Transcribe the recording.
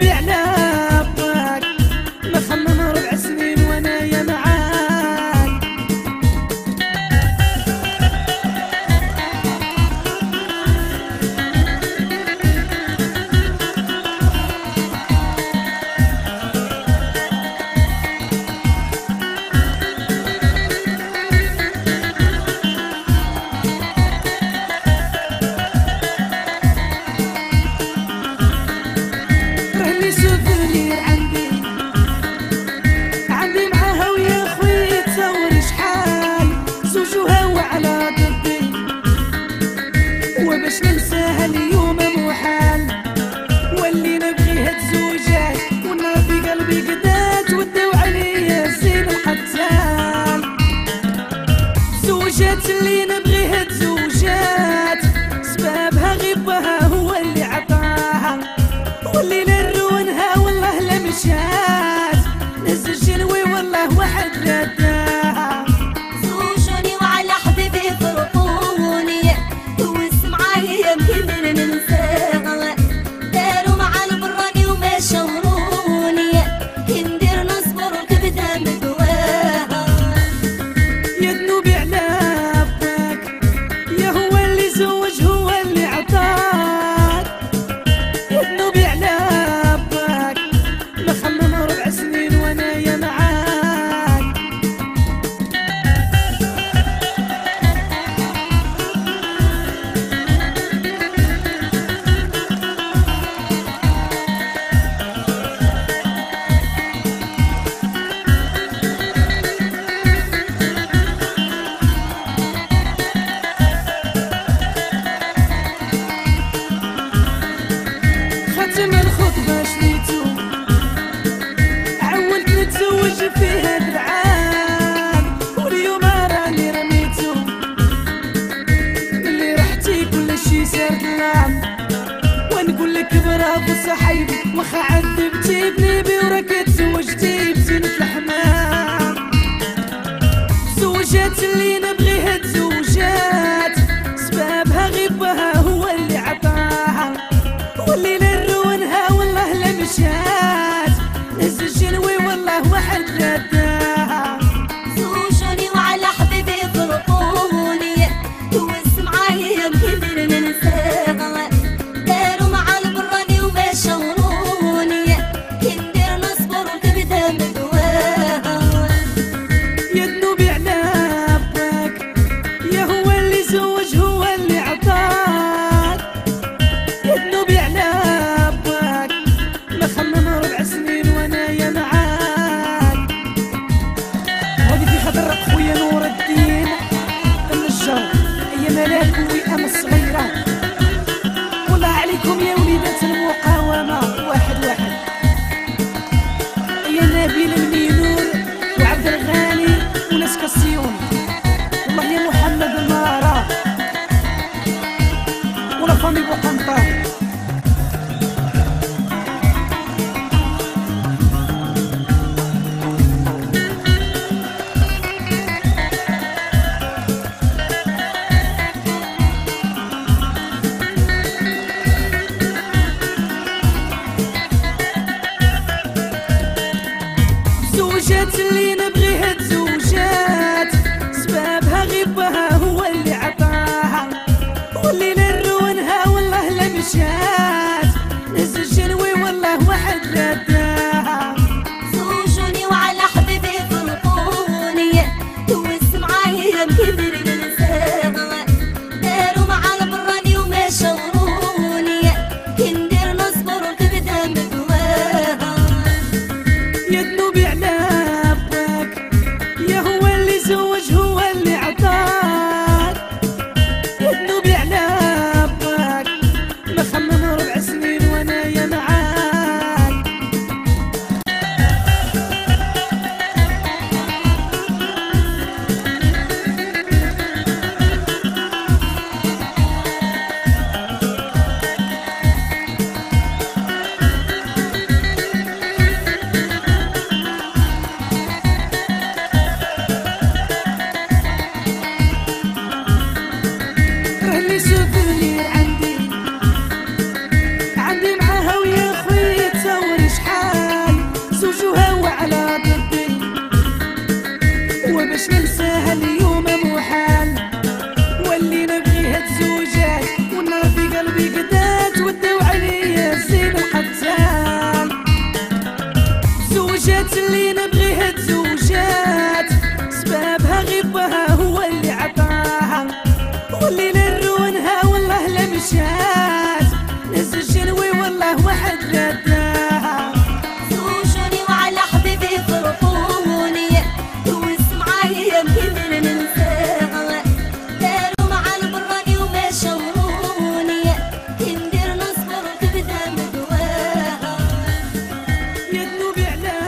قلبي على عباك مخمم 4 سنين وانا يا معاك. وباش ننساها اليوم محال، واللي نبغيها تزوجات والنار في قلبي قدات وداو عليا الزين القتال. زوجات اللي نبغيها تزوجات سبابها غبها هو اللي عطاها، واللي لرونها والله لا مشات نهز الجنوي والله واحد رداها. زوجوني وعلى حبيبي فرقوني يمكن ننساها، داروا مع البراني وما شوروني كي ندير نصبر وكبدها مدواها. يا ذنوبي على باك يا هو اللي زوج هو اللي عطاك، يا ذنوبي على باك مخمم 4 سنين وانا يا معاك. ختم الخطبة شنيتو عولت نتزوج في هاد العام، واليوم راني رميتو ملي رحتي كل شي صار ظلام. ونقولك برافو صاحبي واخا عذبتي بنيبي وراك تزوجتي بزينة الحمام. زوجات اللي نبغيها تزوجات سبابها غبها هو اللي عطاها، واللي نهز الجنوي والله واحد رداها. زوجوني وعلى حبيبي فرقوني دوز معايا يمكن ننساها، داروا مع البراني وما شوروني كي ندير نصبر وكبدها مدواها. يا ذنوبي على باك يا هو اللي زوج هو اللي عطاك، يا ذنوبي على باك مخمم 4 سنين وانا يا معاك. هادي في خاطر خويا نور الدين النجار يا ملاك ويام الصغيرة، والله عليكم يا وليدات المقاومة واحد واحد، يا نبيل المينور وعبد الغني وناس كالسيون، والله يا محمد المارة ولا فامي بوقنطار. زوجات اللي نبغي